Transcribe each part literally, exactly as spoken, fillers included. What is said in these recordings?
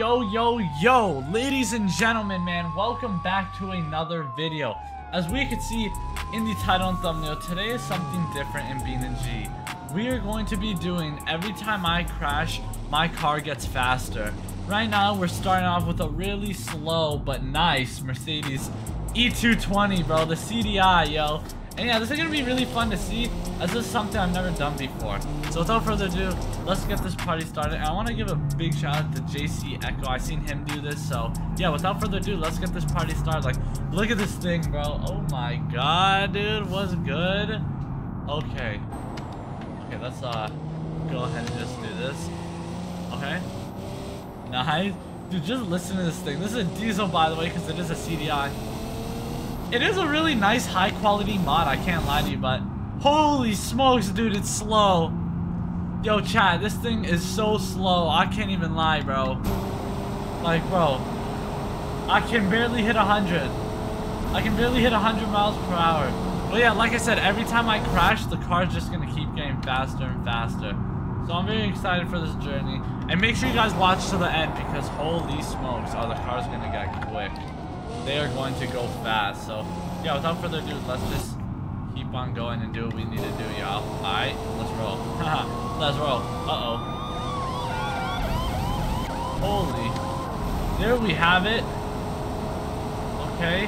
Yo, yo, yo, ladies and gentlemen, man, welcome back to another video. As we can see in the title and thumbnail, today is something different in B N G. We are going to be doing every time I crash, my car gets faster. Right now, we're starting off with a really slow but nice Mercedes E two twenty, bro, the C D I, yo. And yeah, this is going to be really fun to see, as this is something I've never done before. So without further ado, let's get this party started. And I want to give a big shout out to J C Echo. I've seen him do this, so yeah, without further ado, let's get this party started. Like, look at this thing, bro. Oh my god, dude, what's good? Okay. Okay, let's uh, go ahead and just do this. Okay. Nice. Dude, just listen to this thing. This is a diesel, by the way, because it is a C D I. It is a really nice, high-quality mod, I can't lie to you, but holy smokes, dude, it's slow. Yo, chat, this thing is so slow, I can't even lie, bro. Like, bro, I can barely hit one hundred. I can barely hit one hundred miles per hour. But yeah, like I said, every time I crash, the car's just gonna keep getting faster and faster. So I'm very excited for this journey. And make sure you guys watch to the end, because holy smokes, oh, the car's gonna get quick. They are going to go fast, so yeah, without further ado, let's just keep on going and do what we need to do, y'all. Alright, let's roll. Let's roll. Uh-oh. Holy. There we have it. Okay.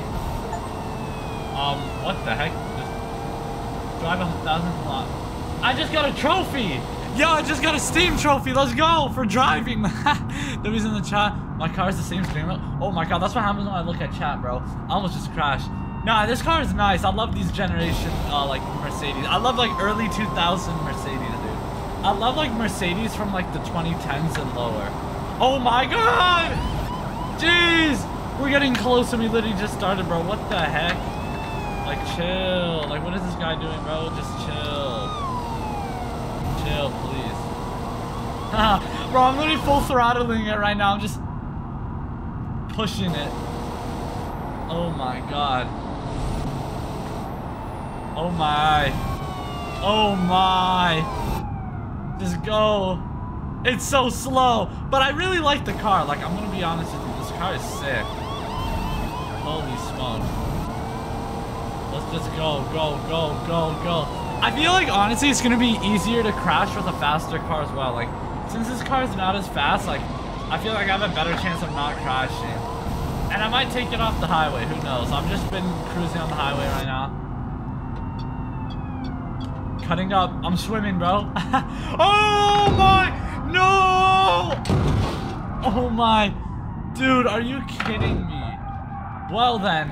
Um, what the heck? Just drive a thousand block. I just got a trophy! Yo, I just got a Steam trophy. Let's go for driving. The reason the chat. My car is the same stream. Oh my god, that's what happens when I look at chat, bro. I almost just crashed. Nah, this car is nice. I love these generation, uh, like, Mercedes. I love, like, early two thousand Mercedes, dude. I love, like, Mercedes from, like, the twenty tens and lower. Oh my god! Jeez! We're getting close and we literally just started, bro. What the heck? Like, chill. Like, what is this guy doing, bro? Just chill. Chill, please. Bro, I'm literally full throttling it right now. I'm just... pushing it. Oh my god. Oh my. Oh my. Just go. It's so slow. But I really like the car. Like, I'm gonna be honest with you. This car is sick. Holy smokes. Let's just go, go, go, go, go. I feel like, honestly, it's gonna be easier to crash with a faster car as well. Like, since this car is not as fast, like, I feel like I have a better chance of not crashing. And I might take it off the highway, who knows. I've just been cruising on the highway right now. Cutting up. I'm swimming, bro. Oh my! No! Oh my. Dude, are you kidding me? Well then,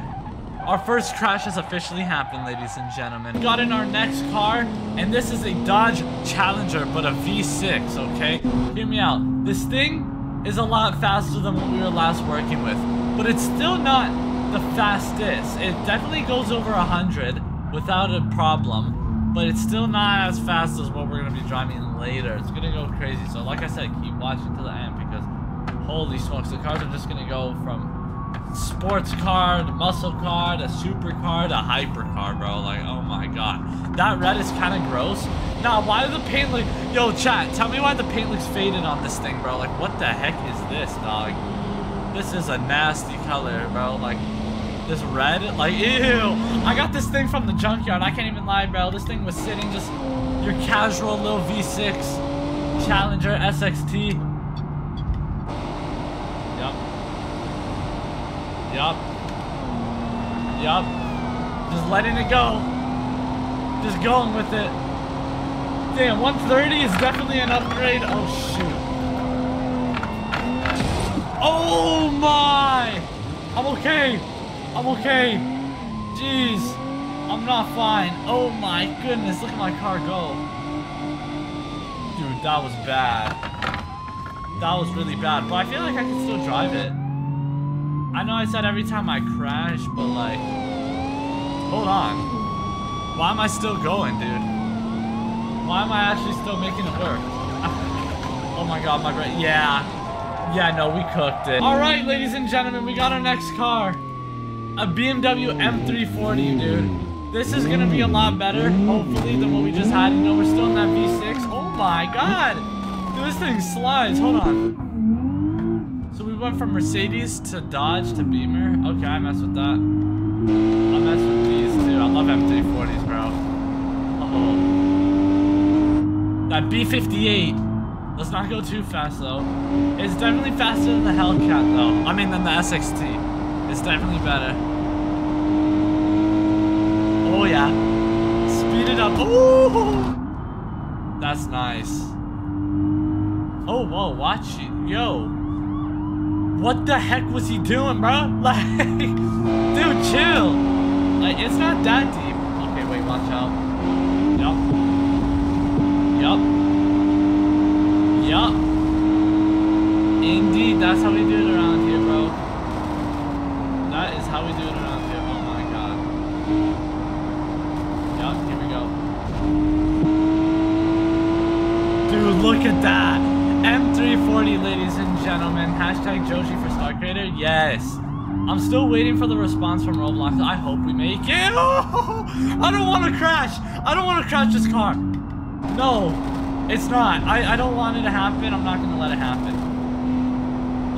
our first crash has officially happened, ladies and gentlemen. We got in our next car, and this is a Dodge Challenger, but a V six, okay? Hear me out. This thing is a lot faster than what we were last working with, but it's still not the fastest. It definitely goes over one hundred without a problem, but it's still not as fast as what we're going to be driving later. It's going to go crazy, so like I said, keep watching to the end, because holy smokes, the cars are just going to go from sports car to muscle car to super car to hyper car, bro. Like, oh my god, that red is kind of gross. Nah, why the paint look? Yo, chat, tell me why the paint looks faded on this thing, bro. Like, what the heck is this, dog? This is a nasty color, bro. Like, this red, like, ew. I got this thing from the junkyard. I can't even lie, bro. This thing was sitting just your casual little V six Challenger S X T. Yup. Yup. Yup. Just letting it go. Just going with it. Damn, one thirty is definitely an upgrade. Oh, shoot. Oh, my. I'm okay. I'm okay. Jeez. I'm not fine. Oh, my goodness. Look at my car go. Dude, that was bad. That was really bad. But I feel like I can still drive it. I know I said every time I crash, but, like... hold on. Why am I still going, dude? Why am I actually still making it work? Oh my god, my brain. Yeah. Yeah, no, we cooked it. Alright, ladies and gentlemen, we got our next car. A B M W M three forty, dude. This is gonna be a lot better, hopefully, than what we just had. You know, we're still in that V six. Oh my god. Dude, this thing slides. Hold on. So we went from Mercedes to Dodge to Beamer. Okay, I mess with that. I mess with these too. I love M three forties, bro. Oh. That B fifty-eight. Let's not go too fast though. It's definitely faster than the Hellcat though. I mean than the S X T. It's definitely better. Oh yeah. Speed it up. Ooh. That's nice. Oh, whoa, watch it. Yo. What the heck was he doing, bro? Like, dude, chill. Like, it's not that deep. Okay, wait, watch out. Yup. Yup. Yup. Indeed, that's how we do it around here, bro. That is how we do it around here. Oh my god. Yup, here we go. Dude, look at that. M three forty, ladies and gentlemen. Hashtag Joshi for Star Creator. Yes. I'm still waiting for the response from Roblox. I hope we make it. Oh, I don't want to crash. I don't want to crash this car. No, it's not. I, I don't want it to happen. I'm not going to let it happen.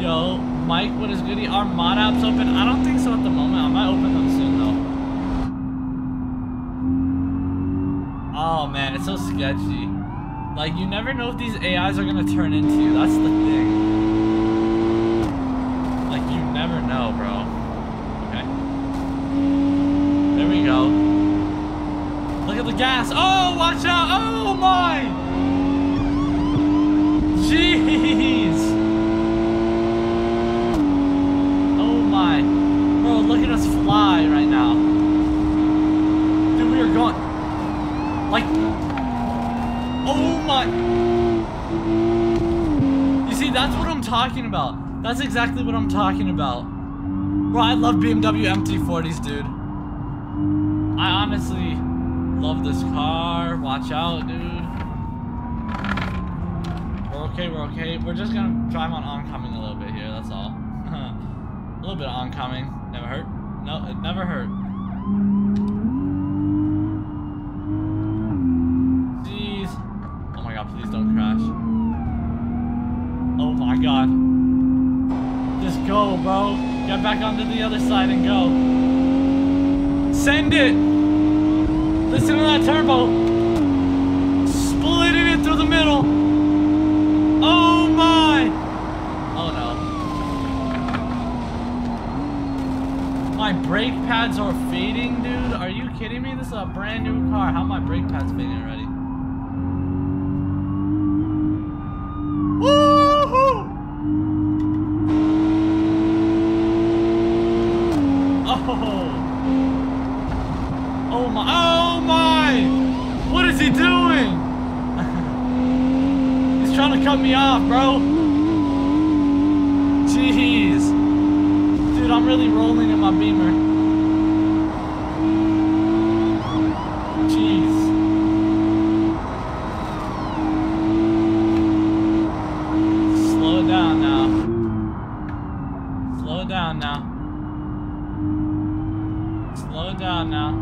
Yo, Mike, what is goody? Are mod apps open? I don't think so at the moment. I might open them soon, though. Oh, man, it's so sketchy. Like, you never know if these A Is are gonna turn into you. That's the thing. Like, you never know, bro. Okay. There we go. Look at the gas. Oh, watch out. Oh, my. Jeez. Oh, my. Bro, look at us fly right now. Dude, we are going. Like... Oh my! You see, that's what I'm talking about. That's exactly what I'm talking about. Bro, I love B M W M three forties, dude. I honestly love this car. Watch out, dude. We're okay, we're okay. We're just gonna drive on oncoming a little bit here, that's all. A little bit of oncoming. Never hurt. No, it never hurt. Please don't crash. Oh my god. Just go, bro. Get back onto the other side and go. Send it. Listen to that turbo. Splitting it through the middle. Oh my. Oh no. My brake pads are fading, dude. Are you kidding me? This is a brand new car. How are my brake pads fading already? Cut me off, bro. Jeez. Dude, I'm really rolling in my Beamer. Jeez. Slow it down now. Slow it down now. Slow it down now.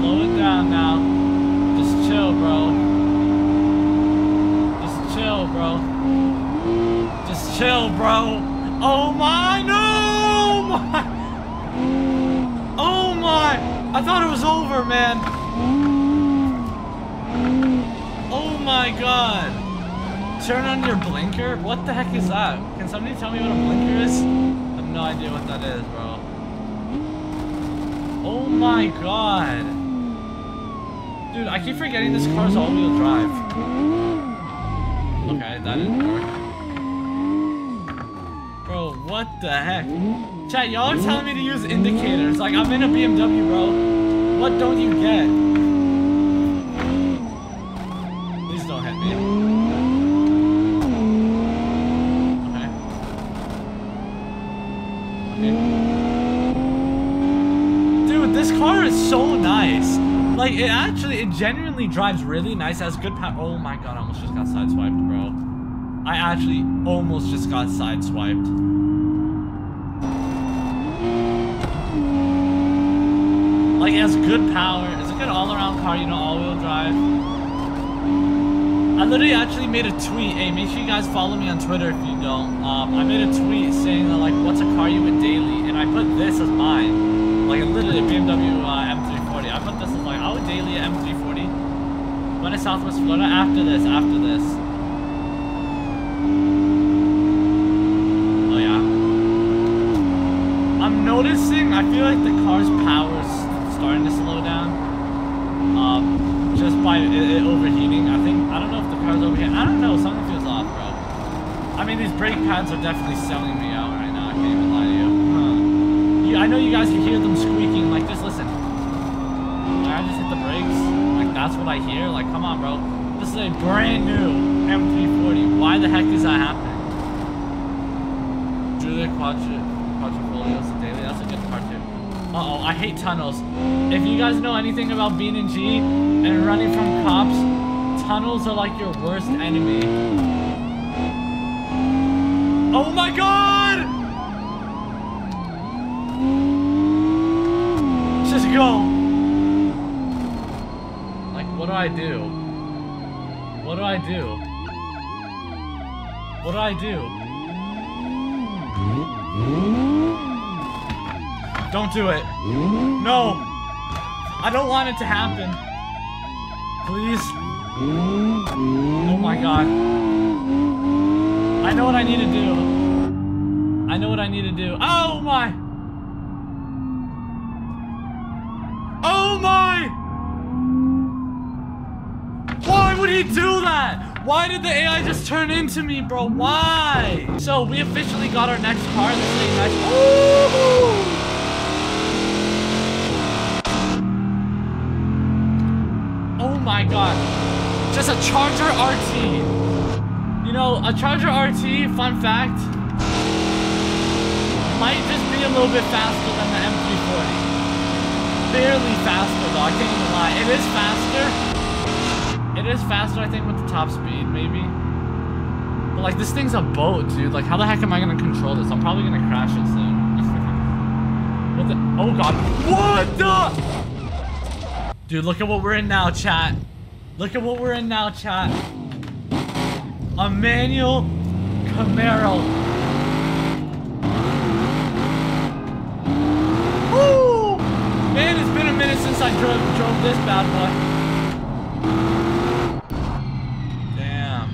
Slow it down now. Just chill, bro. Chill, bro. Just chill, bro. Oh my, no! My. Oh my! I thought it was over, man. Oh my god. Turn on your blinker? What the heck is that? Can somebody tell me what a blinker is? I have no idea what that is, bro. Oh my god. Dude, I keep forgetting this car's all-wheel drive. Okay, that didn't work. Bro, what the heck? Chat, y'all are telling me to use indicators. Like, I'm in a B M W, bro. What don't you get? Please don't hit me. Okay. Okay. Dude, this car is so nice. Like, it actually, it genuinely drives really nice, has good power. Oh my god, I almost just got sideswiped, bro. I actually almost just got sideswiped. Like, it has good power. It's a good all-around car, you know, all-wheel drive. I literally actually made a tweet. Hey, make sure you guys follow me on Twitter if you don't. Um, I made a tweet saying that, like, what's a car you would daily? And I put this as mine. Like, literally, B M W uh, M three forty. I put this as, like, I would daily at M three forty. Went to Southwest Florida after this, after this. Oh, yeah. I'm noticing, I feel like the car's power is starting to slow down. Um... Just by it, it overheating, I think. I don't know if the car's overheating. I don't know. Something feels off, bro. I mean, these brake pads are definitely selling me out right now. I can't even lie to you. Huh. you I know you guys can hear them squeaking. Like, just listen. Like, I just hit the brakes. Like, that's what I hear. Like, come on, bro. This is a brand new M three forty. Why the heck is that happening? Drew their quadrifolios daily. That's a good car, too. Uh-oh, I hate tunnels. If you guys know anything about B N G and running from cops, tunnels are like your worst enemy. Oh my god! Just go. Like, what do I do? What do I do? What do I do? Don't do it. No. I don't want it to happen. Please. Oh my god. I know what I need to do. I know what I need to do. Oh my. Oh my. Why would he do that? Why did the A I just turn into me, bro? Why? So we officially got our next car. This is a nice. Ooh. My god, just a Charger R T. You know, a Charger R T, fun fact, might just be a little bit faster than the M three forty. Barely faster though, I can't even lie. It is faster. It is faster, I think, with the top speed, maybe. But like, this thing's a boat, dude. Like, how the heck am I gonna control this? I'm probably gonna crash it soon. What the? Oh god. What the? Dude, look at what we're in now, chat. Look at what we're in now, chat. A manual Camaro. Woo! Man, it's been a minute since I drove, drove this bad boy. Damn.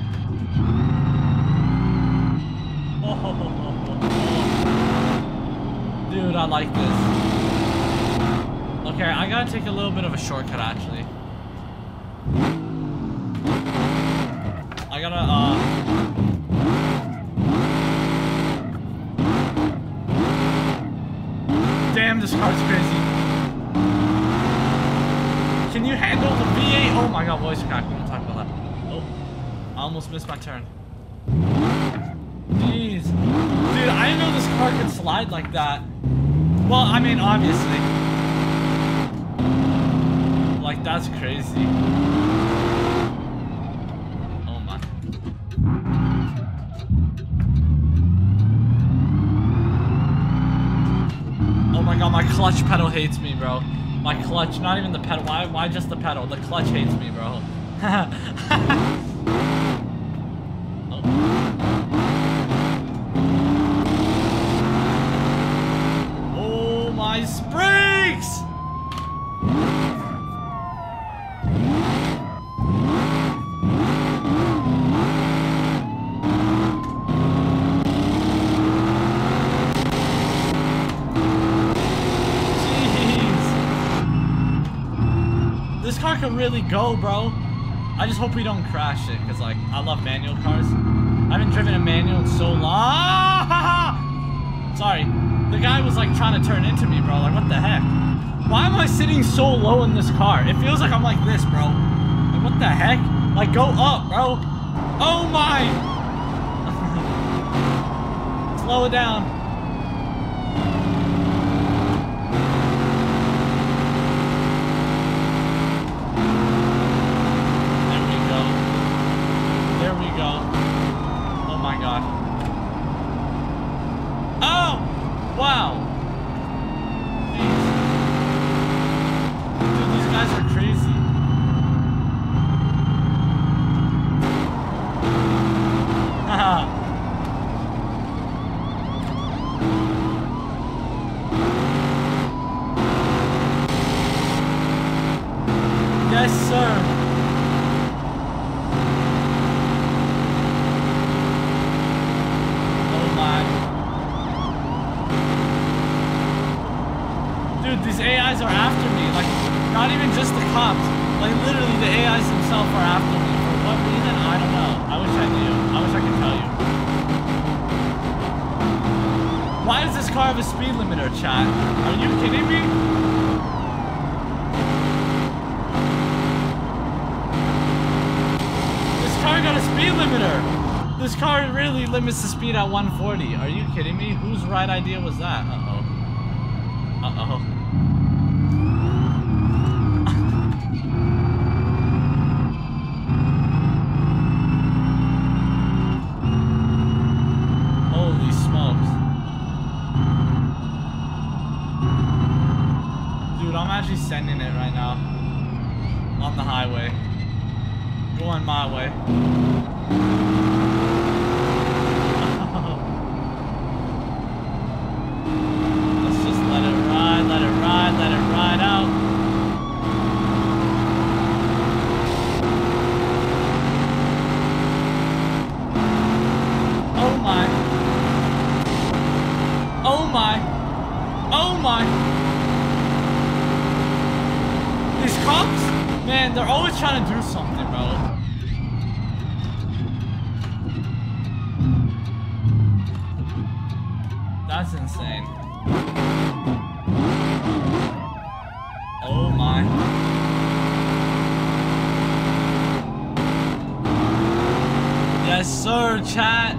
Oh. Dude, I like this. Okay, I gotta take a little bit of a shortcut, actually. I gotta, uh... Damn, this car's crazy. Can you handle the V eight? Oh my god, voice crack. We're gonna talk about that. Oh, I almost missed my turn. Jeez. Dude, I didn't know this car could slide like that. Well, I mean, obviously. Like, that's crazy. Oh my. Oh my god, my clutch pedal hates me, bro. My clutch, not even the pedal. Why, why just the pedal? The clutch hates me, bro. Oh. Oh, my brakes! Can really go, bro. I just hope we don't crash it, because like, I love manual cars. I haven't driven a manual in so long. Sorry, the guy was like trying to turn into me, bro. Like, what the heck? Why am I sitting so low in this car? It feels like I'm like this, bro. Like, what the heck? Like, go up, bro. Oh my. Slow it down. Crazy. These A Is are after me. Like, not even just the cops. Like, literally, the A Is themselves are after me. For what reason? I don't know. I wish I knew. I wish I could tell you. Why does this car have a speed limiter, chat? Are you kidding me? This car got a speed limiter. This car really limits the speed at one forty. Are you kidding me? Whose right idea was that? Uh-oh. Uh-oh. Holy smokes. Dude, I'm actually sending it right now. On the highway. Going my way. Trying to do something, bro. That's insane. Oh my. Yes, sir, chat.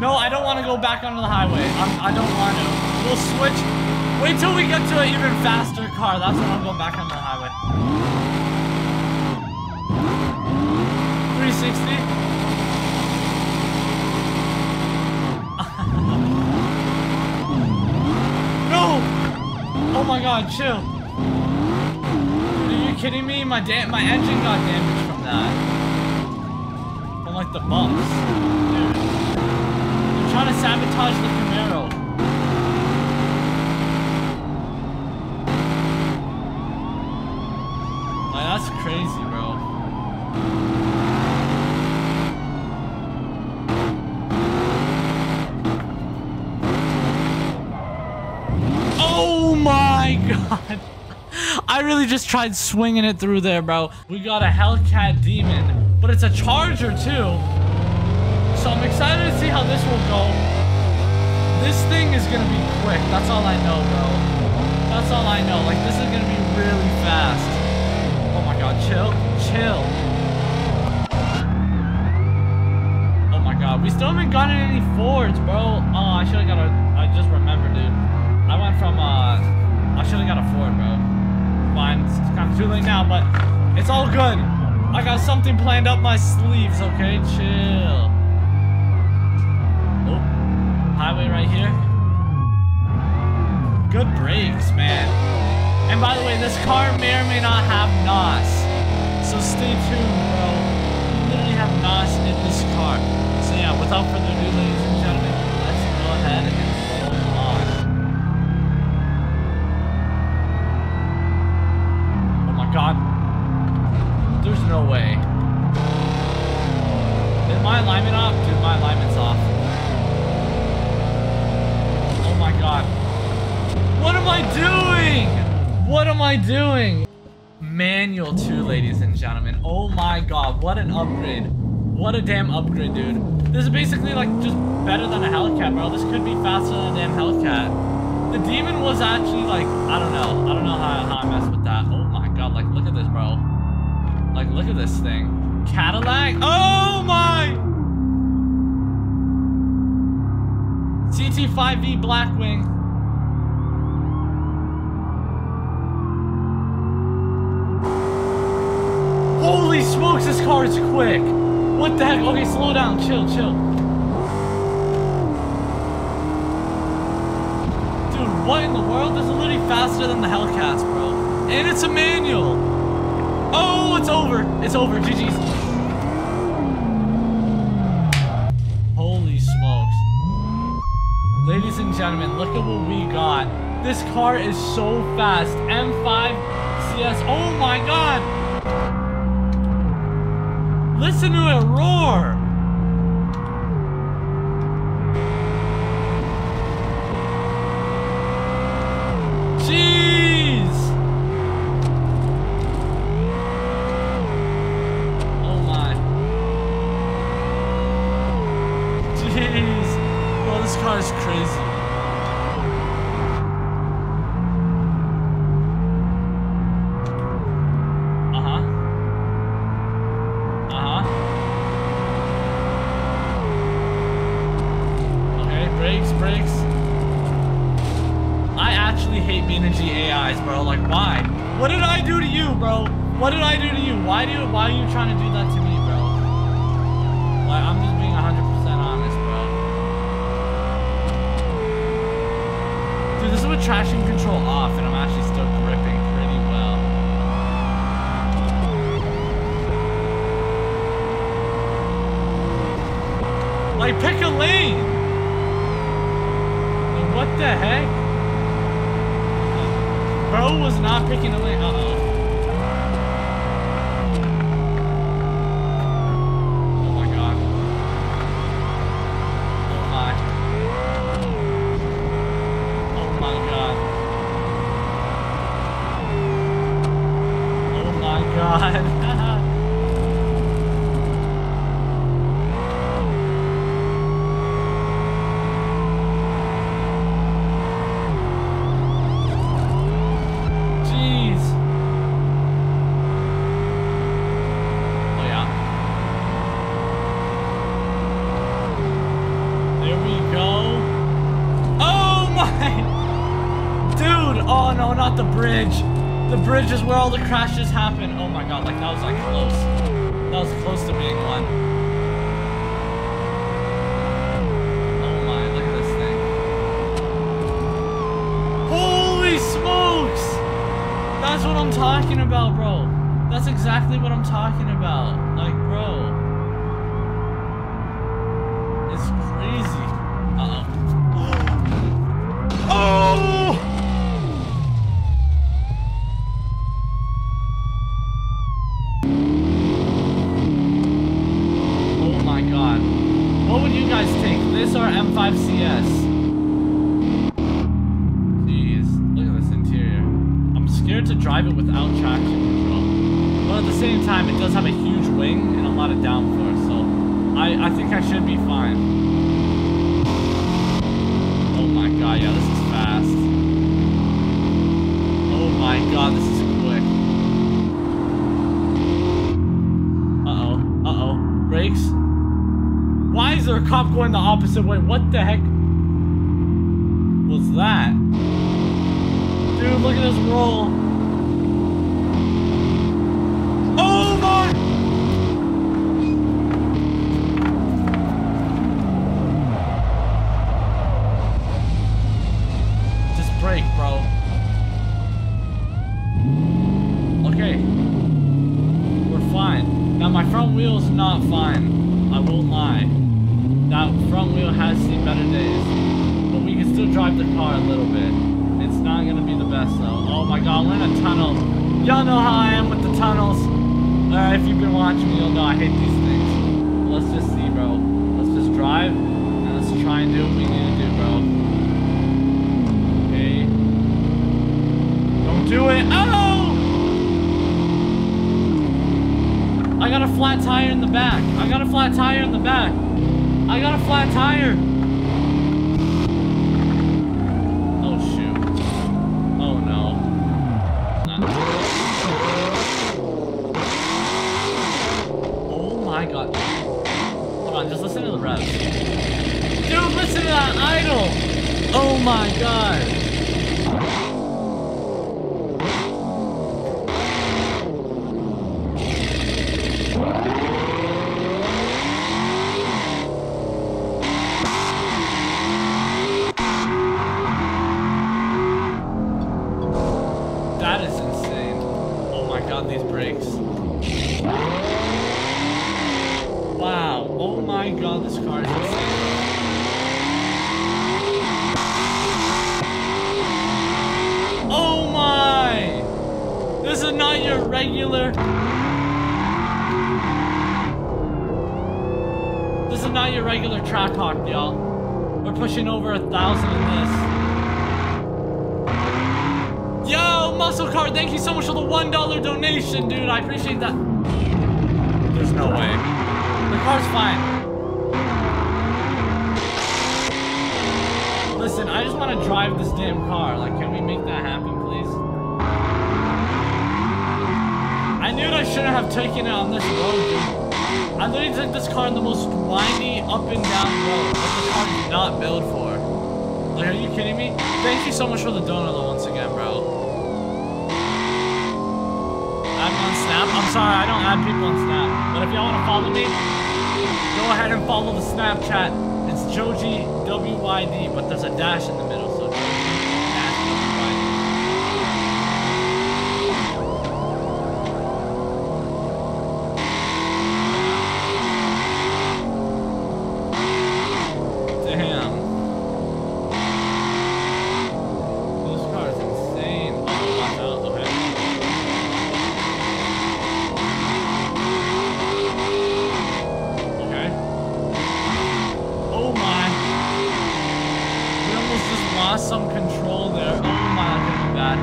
No, I don't want to go back onto the highway. I'm, I don't want to. We'll switch. Wait till we get to an even faster car. That's when I'm going back on the highway. three sixty. No! Oh my god, chill. Dude, are you kidding me? My da my engine got damaged from that. From like the bumps. Dude. They're trying to sabotage the Camaro. That's crazy, bro. Oh my god. I really just tried swinging it through there, bro. We got a Hellcat Demon, but it's a Charger too. So I'm excited to see how this will go. This thing is gonna be quick. That's all I know, bro. That's all I know. Like, this is gonna be really fast. Oh my god, chill, chill. Oh my god, we still haven't gotten any Fords, bro. Oh, I should've got a, I just remembered, dude. I went from, uh, I should've got a Ford, bro. Fine, it's kind of too late now, but it's all good. I got something planned up my sleeves, okay? Chill. Oh, highway right here. Good brakes, man. And by the way, this car may or may not have N O S. So stay tuned, bro. We literally have N O S in this car. So yeah, without further ado, ladies and gentlemen, let's go ahead and roll on. Oh my god. There's no way. Is my alignment off? Dude, my alignment's off. Oh my god. What am I doing? What am I doing? Manual two, ladies and gentlemen. Oh my god, what an upgrade. What a damn upgrade, dude. This is basically like just better than a Hellcat, bro. This could be faster than a damn Hellcat. The Demon was actually like, I don't know. I don't know how, how I messed with that. Oh my god, like look at this, bro. Like look at this thing. Cadillac. Oh my! C T five V Blackwing. Holy smokes, this car is quick. What the heck? Okay, slow down. Chill, chill. Dude, what in the world? This is literally faster than the Hellcats, bro. And it's a manual. Oh, it's over. It's over. G G's. Holy smokes. Ladies and gentlemen, look at what we got. This car is so fast. M five C S. Oh my god. Listen to it roar! This car is crazy. What did I do to you? Why do you, why are you trying to do that to me, bro? Like, I'm just being one hundred percent honest, bro. Dude, this is with traction control off, and I'm actually still gripping pretty well. Like, pick a lane! Like, what the heck? Bro was not picking a lane. Uh-oh. Crashes happen. Oh my god, like that was like close. That was close to being one. Oh my, look at this thing. Holy smokes! That's what I'm talking about, bro. That's exactly what I'm talking about. Like, bro. It's crazy. Uh-oh. Oh! M five C S. Jeez, look at this interior. I'm scared to drive it without traction control. But at the same time, it does have a huge wing and a lot of downforce, so I, I think I should be fine. Oh my god, yeah, this is fast. Oh my god, this is quick. Uh-oh, uh-oh. Brakes. Why is there a cop going the opposite way? What the heck was that? Dude, look at this roll. Oh my! Just brake, bro. Okay. We're fine. Now my front wheel's not fine. I won't lie. That front wheel has seen better days, but we can still drive the car a little bit. It's not gonna be the best though. Oh my god, we're in a tunnel. Y'all know how I am with the tunnels. Uh, if you've been watching me, you'll know I hate these things. Let's just see, bro. Let's just drive and let's try and do what we need to do, bro. Okay. Don't do it. Oh! I got a flat tire in the back. I got a flat tire in the back. I got a flat tire. Oh shoot. Oh no. Oh my god. Hold on, just listen to the rest. Dude, listen to that idle. Oh my god. Dude, I appreciate that. There's no way. The car's fine. Listen, I just want to drive this damn car. Like, can we make that happen, please? I knew that I shouldn't have taken it on this road, dude. I literally took this car in the most windy up and down road that the car did not build for. Like, are you kidding me? Thank you so much for the donut once again, bro. I'm on Snap. I'm sorry, I don't add people on Snap. But if y'all want to follow me, go ahead and follow the Snapchat. It's Joji W Y D, but there's a dash in the middle, so Joji dash W Y D. Damn. This car is insane. Oh, watch out. Okay. Okay. Just lost some control there. Oh my, that's gonna be bad.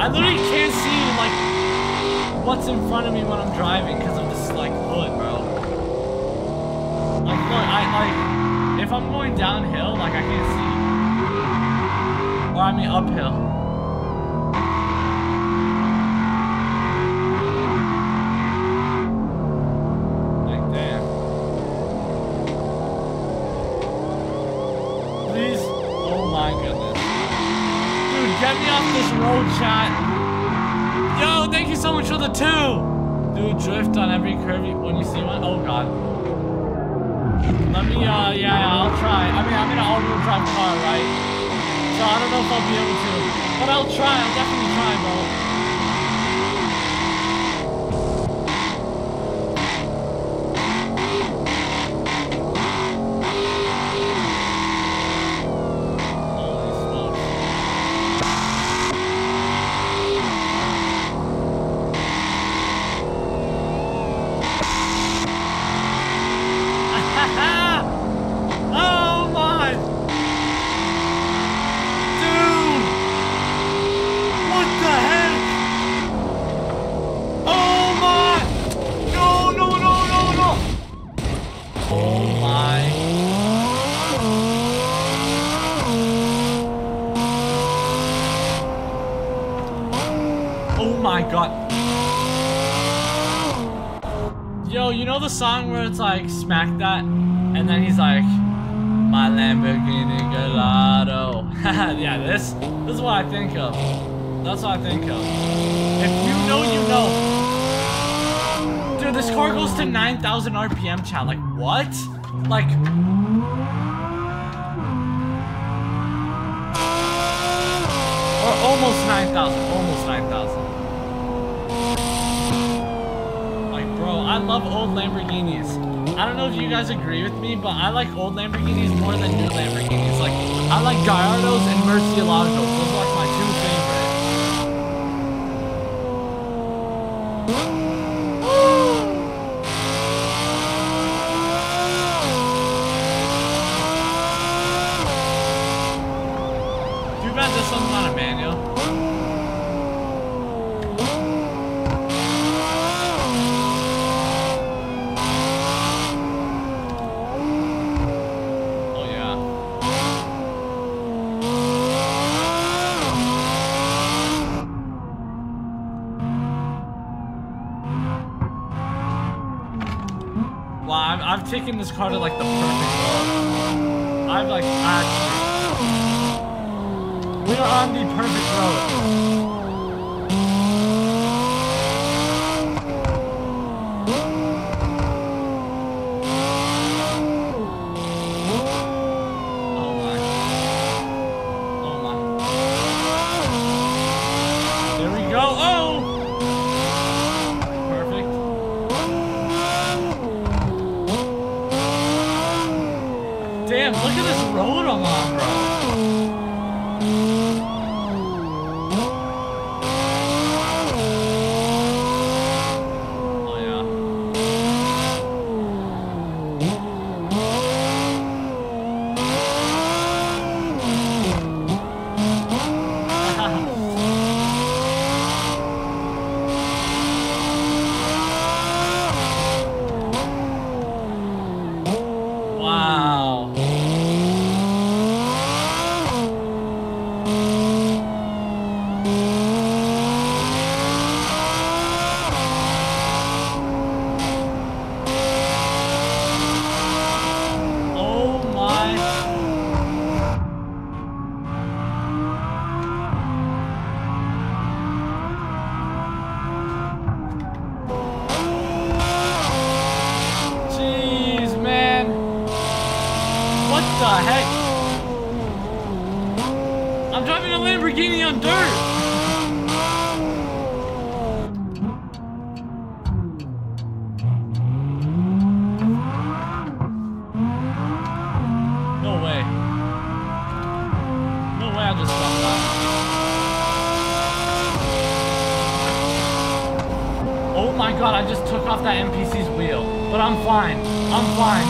I literally can't see like what's in front of me when I'm driving because of this like hood, bro. Like look, I like if I'm going downhill, like I can't see. Or I mean uphill. Chat. Yo, thank you so much for the two. Dude, drift on every curvy when you see one. Oh god. Let me, uh, yeah, yeah, I'll try. I mean, I'm in an all-wheel drive car, right? So I don't know if I'll be able to. But I'll try. I'll definitely try, bro. The song where it's like smack that and then he's like my Lamborghini Gallardo. Yeah, this this is what I think of. That's what I think of. If you know, you know. Dude, this car goes to nine thousand R P M, chat. Like what? Like or almost nine thousand, almost nine thousand. I love old Lamborghinis. I don't know if you guys agree with me, but I like old Lamborghinis more than new Lamborghinis. Like, I like Gallardos and Murciélagos. Those are like my two favorites. Too bad this one's not a manual. I've taken this car to like the perfect road. I've like actually. We are on the perfect road. Oh my. Oh my. There we go. Oh! Damn, look at this road I'm on, bro. Oh, yeah. the heck? I'm driving a Lamborghini on dirt. God, I just took off that N P C's wheel, but I'm fine. I'm fine.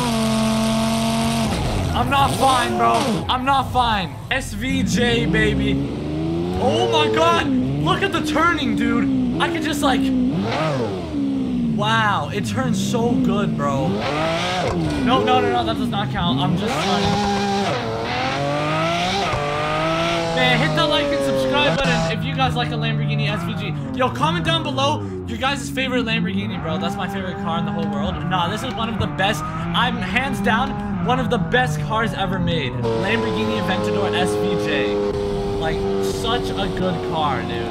I'm not fine, bro. I'm not fine. S V J, baby. Oh my God. Look at the turning, dude. I could just like, wow. It turns so good, bro. No, no, no, no. That does not count. I'm just trying to... Man, hit the like and subscribe button if you guys like a Lamborghini S V J. Yo, comment down below your guys' favorite Lamborghini, bro. That's my favorite car in the whole world. Nah, this is one of the best. I'm hands down one of the best cars ever made. Lamborghini Aventador S V J. Like, such a good car, dude.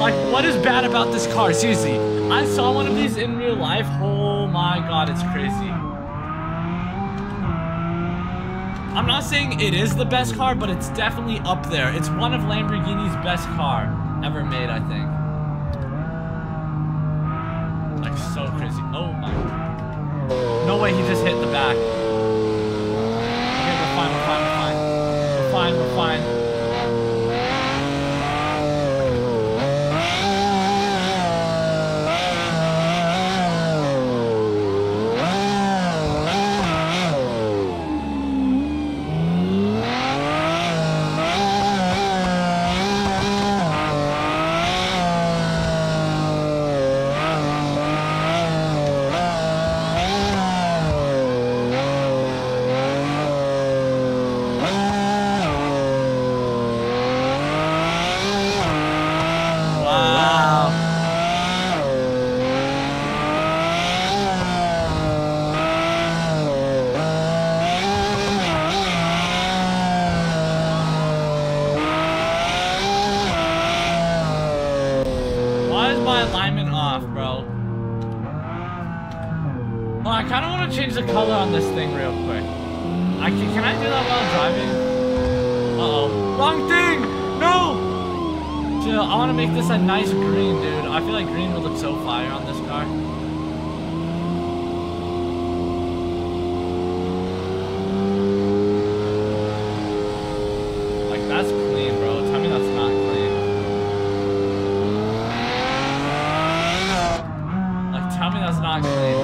Like, what is bad about this car? Seriously, I saw one of these in real life. Oh my God, it's crazy. I'm not saying it is the best car, but it's definitely up there. It's one of Lamborghini's best car ever made, I think. Like, so crazy. Oh my God. No way he just hit the back. Okay, we're fine, we're fine, we're fine. We're fine, we're fine. Change the color on this thing real quick. I can, can I do that while driving? Uh-oh. Wrong thing! No! Dude, I want to make this a nice green, dude. I feel like green would look so fire on this car. Like, that's clean, bro. Tell me that's not clean. Like, tell me that's not clean.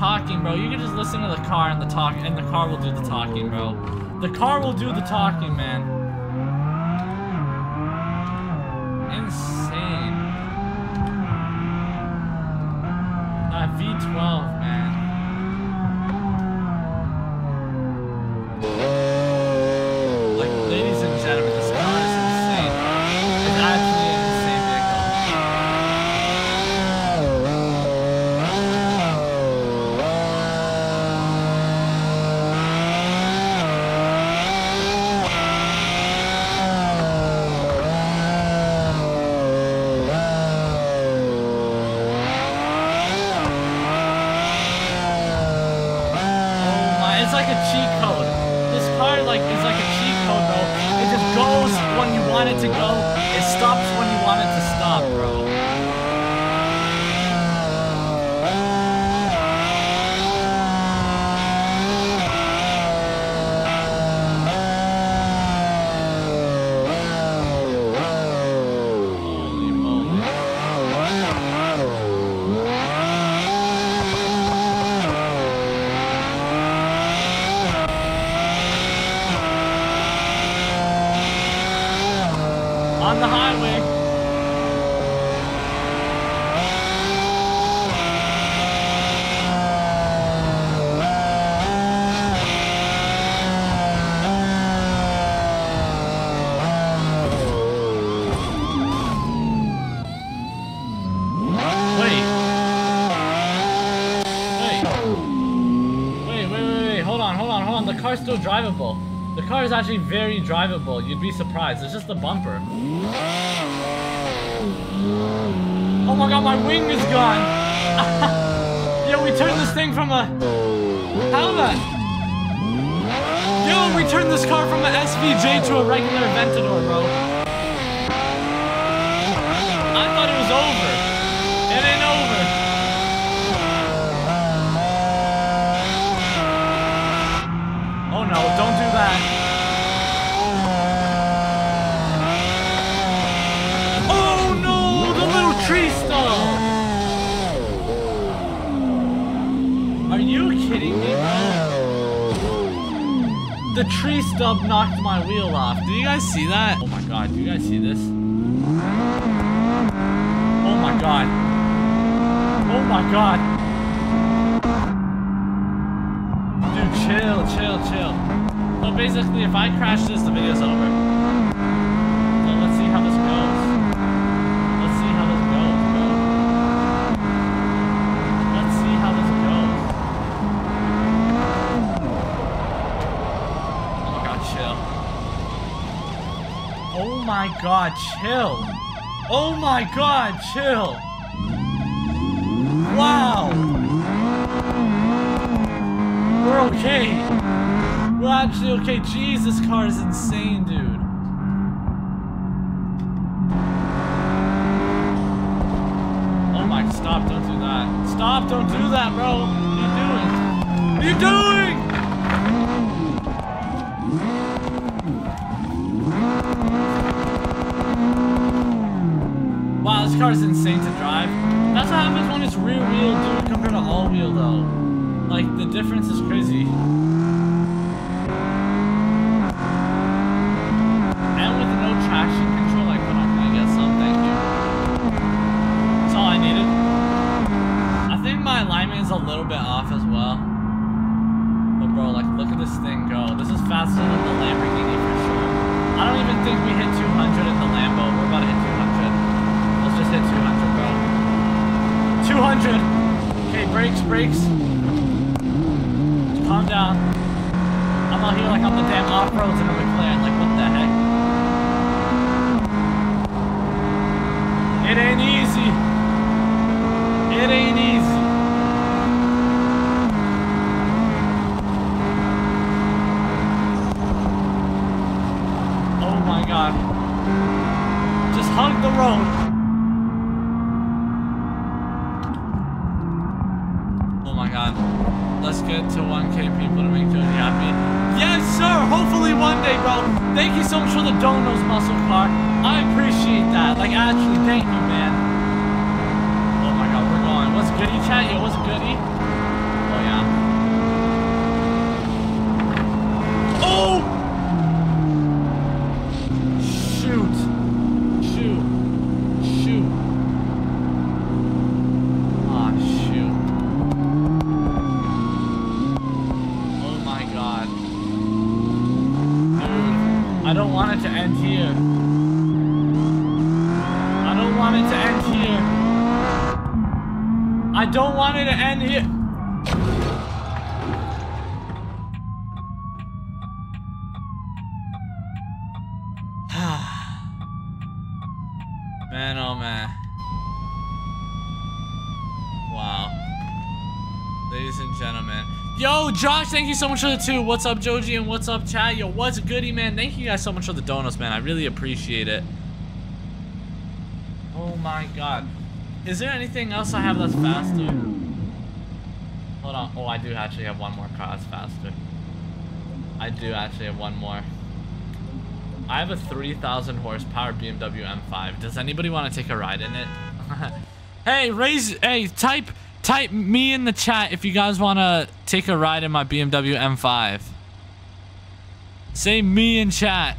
Talking, bro. You can just listen to the car and the talk, and the car will do the talking, bro. The car will do the talking, man. Insane. That V twelve, man. Still drivable. The car is actually very drivable. You'd be surprised. It's just the bumper. Oh my god, my wing is gone. Yo, we turned this thing from a... How the... Yo, we turned this car from an S V J to a regular Aventador, bro. I thought it was over. It ain't over. No, don't do that. Oh no, the little tree stub! Are you kidding me, bro? The tree stub knocked my wheel off. Do you guys see that? Oh my god, do you guys see this? Oh my god. Oh my god. Chill, chill, chill. So basically, if I crash this, the video's over. So let's see how this goes. Let's see how this goes, bro. Let's see how this goes. Oh my god, chill. Oh my god, chill. Oh my god, chill. Wow. We're okay. We're actually okay. Jeez, this car is insane, dude. Oh my, stop, don't do that. Stop, don't do that, bro. What are you doing? What are you doing? Wow, this car is insane to drive. That's what happens when it's rear wheel, dude, compared to all wheel, though. Like, the difference is crazy. And with no traction control, I could not get some, thank you. That's all I needed. I think my alignment is a little bit off as well. But bro, like, look at this thing go. This is faster than the Lamborghini for sure. I don't even think we hit two hundred in the Lambo. We're about to hit two hundred. Let's just hit two hundred, bro. two hundred! Okay, brakes, brakes. Calm down. I'm out here like on the damn off-roads in a McLaren. Like, what the heck? It ain't easy. It ain't easy. Oh my god. Just hug the road. Oh my god. Let's get to one K people to make Jody happy. Yes, sir! Hopefully one day, bro. Thank you so much for the donos, muscle car. I appreciate that. Like, actually, thank you, man. Oh my god, we're going. What's goody, chat? Yo, what's goody? Oh, yeah. Oh! Shoot. Shoot. Shoot. Ah, shoot. I don't want it to end here. I don't want it to end here. I don't want it to end here. Man, oh man. Wow. Ladies and gentlemen. Yo, Josh, thank you so much for the two. What's up, Joji, and what's up, chat? Yo, what's goody, man? Thank you guys so much for the donuts, man. I really appreciate it. Oh, my God. Is there anything else I have that's faster? Hold on. Oh, I do actually have one more car that's faster. I do actually have one more. I have a three thousand horsepower B M W M five. Does anybody want to take a ride in it? Hey, raise... Hey, type... Type me in the chat if you guys want to take a ride in my B M W M five. Say me in chat.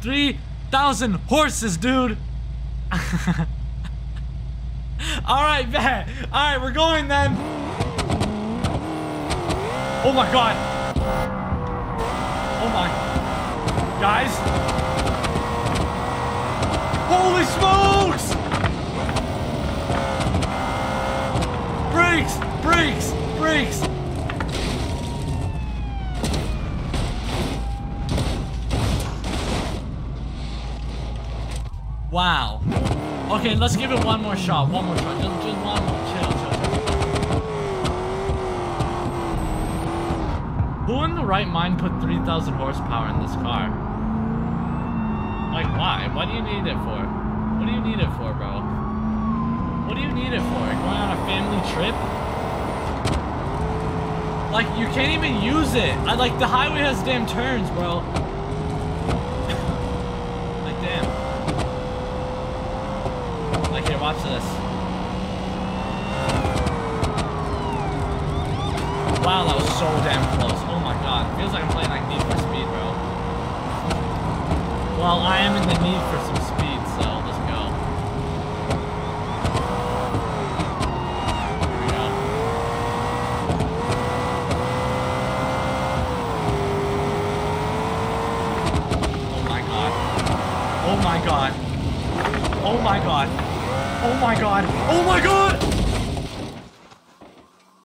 three thousand horses, dude. Alright, man. Alright, we're going then. Oh my god. Oh my. Guys. Holy smokes! Brakes! Brakes! Brakes! Wow. Okay, let's give it one more shot. One more shot. Just, just one more. Chill, chill. Who in the right mind put three thousand horsepower in this car? Like, why? What do you need it for? What do you need it for, bro? What do you need it for? Going on a family trip? Like, you can't even use it. I, like, the highway has damn turns, bro. Like, damn. Like, here, watch this. Wow, that was so damn close. Oh my god. Feels like I'm playing, like, Need for Speed, bro. Well, I am in the need for some speed, so let's go. Oh my god. Oh my god. Oh my god. Oh my god.